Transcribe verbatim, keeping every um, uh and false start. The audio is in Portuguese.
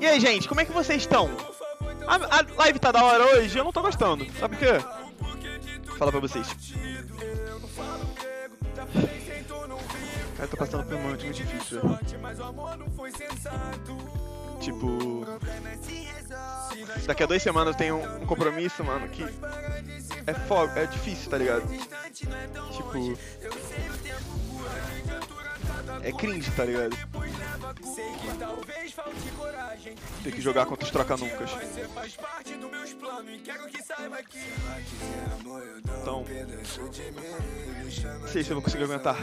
E aí, gente, como é que vocês estão? A, a live tá da hora hoje? Eu não tô gostando. Sabe o quê? Vou falar pra vocês. Cara, eu tô passando por um momento muito difícil. Tipo... Daqui a duas semanas eu tenho um compromisso, mano, que... É fogo, é difícil, tá ligado? Tipo... É cringe, tá ligado? Tem que jogar contra os troca-nuncas. Então... Não sei se eu vou conseguir aguentar.